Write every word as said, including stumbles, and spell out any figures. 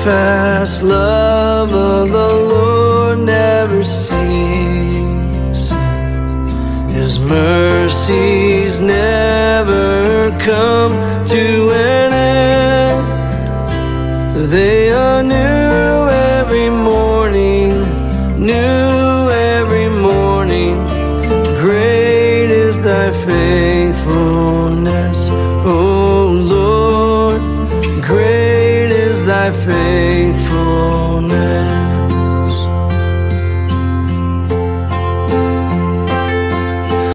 steadfast love of the Lord never ceases. His mercies never come to an end. They are new every morning, new every morning. Great is thy faithfulness, O